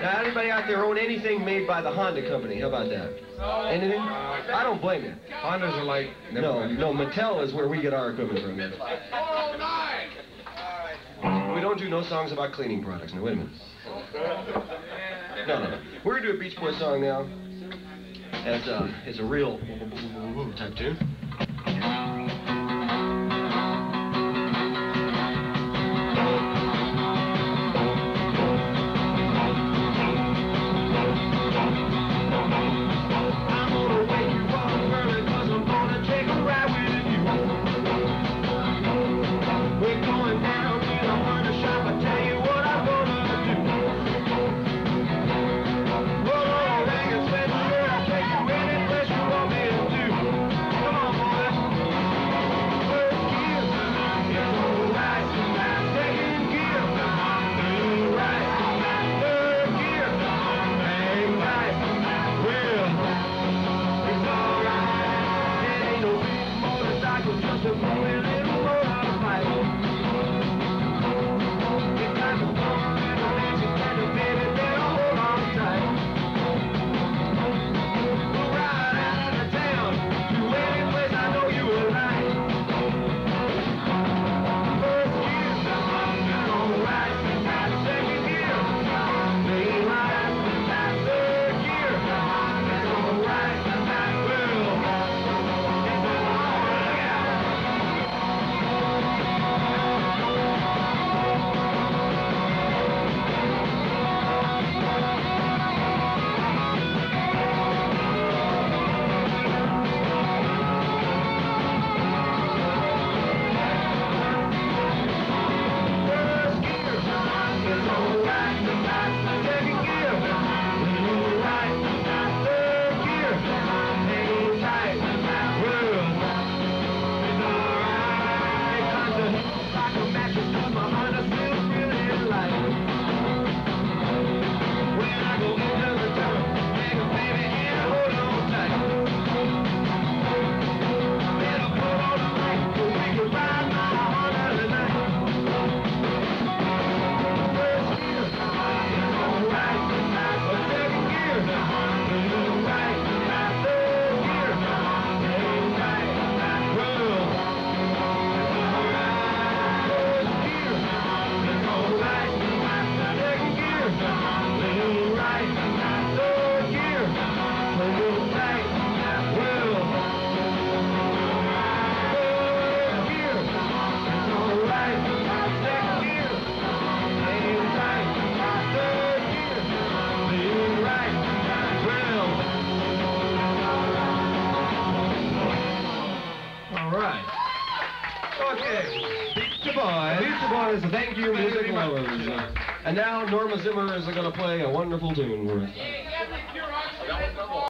Now, anybody out there own anything made by the Honda company? How about that? Anything? I don't blame you. Hondas are like... No, Mattel is where we get our equipment from. We don't do no songs about cleaning products. Now, wait a minute. No. We're going to do a Beach Boys song now. It's a real type tune. Thank you, music lovers. And now Norma Zimmer is going to play a wonderful tune for us.